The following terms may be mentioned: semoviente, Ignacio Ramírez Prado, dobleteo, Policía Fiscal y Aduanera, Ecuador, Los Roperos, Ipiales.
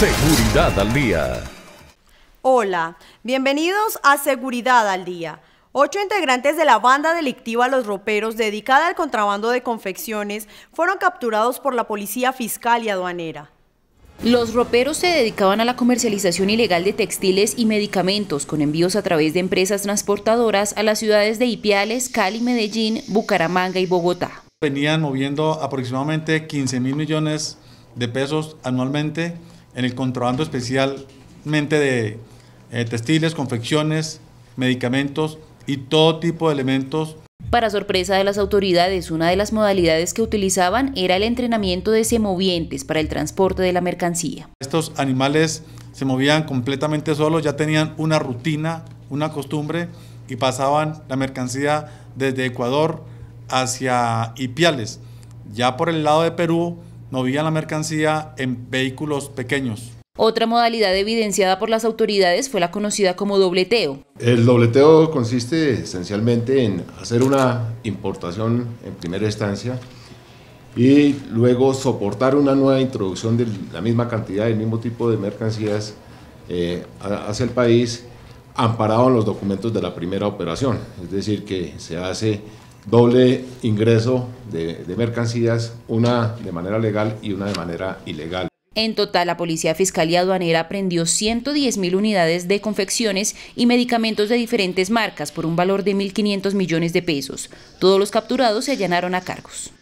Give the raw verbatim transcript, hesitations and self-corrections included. Seguridad al Día. Hola, bienvenidos a Seguridad al Día. Ocho integrantes de la banda delictiva Los Roperos, dedicada al contrabando de confecciones, fueron capturados por la Policía Fiscal y Aduanera. Los Roperos se dedicaban a la comercialización ilegal de textiles y medicamentos con envíos a través de empresas transportadoras a las ciudades de Ipiales, Cali, Medellín, Bucaramanga y Bogotá. Venían moviendo aproximadamente quince mil millones de pesos anualmente en el contrabando, especialmente de eh, textiles, confecciones, medicamentos y todo tipo de elementos. Para sorpresa de las autoridades, una de las modalidades que utilizaban era el entrenamiento de semovientes para el transporte de la mercancía. Estos animales se movían completamente solos, ya tenían una rutina, una costumbre, y pasaban la mercancía desde Ecuador hacia Ipiales. Ya por el lado de Perú movían la mercancía en vehículos pequeños. Otra modalidad evidenciada por las autoridades fue la conocida como dobleteo. El dobleteo consiste esencialmente en hacer una importación en primera instancia y luego soportar una nueva introducción de la misma cantidad, del mismo tipo de mercancías eh, hacia el país, amparado en los documentos de la primera operación. Es decir, que se hace doble ingreso de, de mercancías, una de manera legal y una de manera ilegal. En total, la Policía Fiscal y Aduanera prendió ciento diez mil unidades de confecciones y medicamentos de diferentes marcas por un valor de mil quinientos millones de pesos. Todos los capturados se allanaron a cargos.